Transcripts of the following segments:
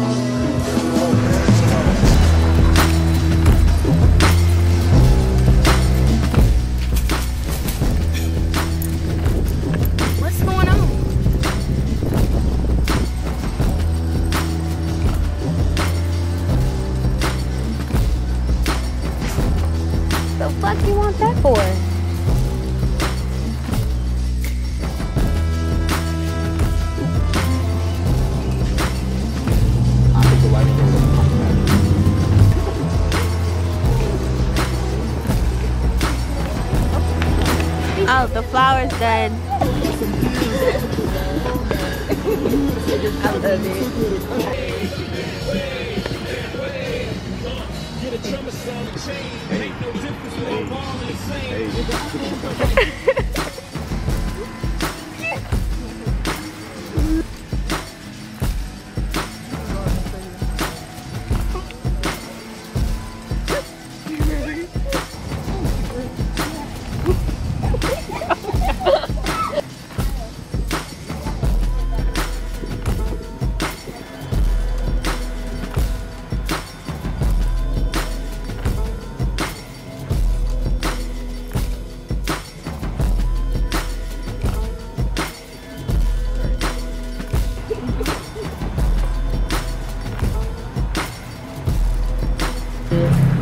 What the fuck you want that for? Oh, the flower's dead. I love it.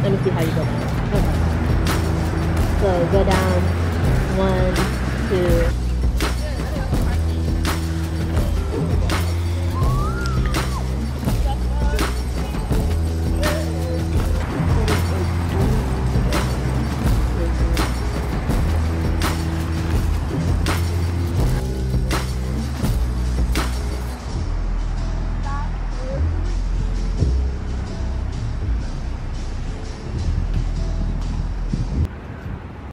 Let me see how you go. Okay. So go down. 1, 2.